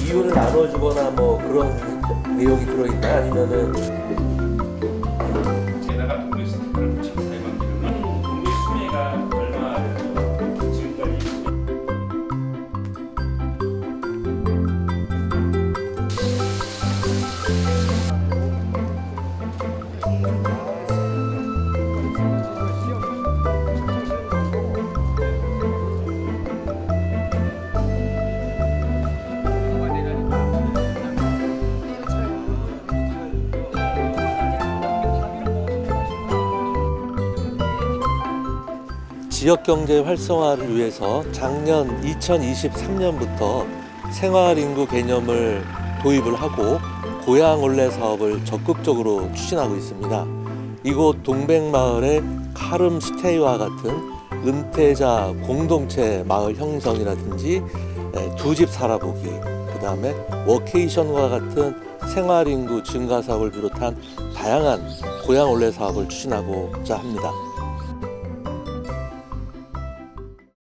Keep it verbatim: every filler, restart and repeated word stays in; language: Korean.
이유를 나눠주거나 뭐 그런 내용이 들어있나? 아니면은 게다가 동물 스티커를 붙여서 사용하면 동물 수매가 얼마나 지금까지 지역경제 활성화를 위해서 작년 이천이십삼 년부터 생활인구 개념을 도입을 하고 고향올래 사업을 적극적으로 추진하고 있습니다. 이곳 동백마을의 카름스테이와 같은 은퇴자 공동체 마을 형성이라든지 두 집 살아보기, 그 다음에 워케이션과 같은 생활인구 증가 사업을 비롯한 다양한 고향올래 사업을 추진하고자 합니다.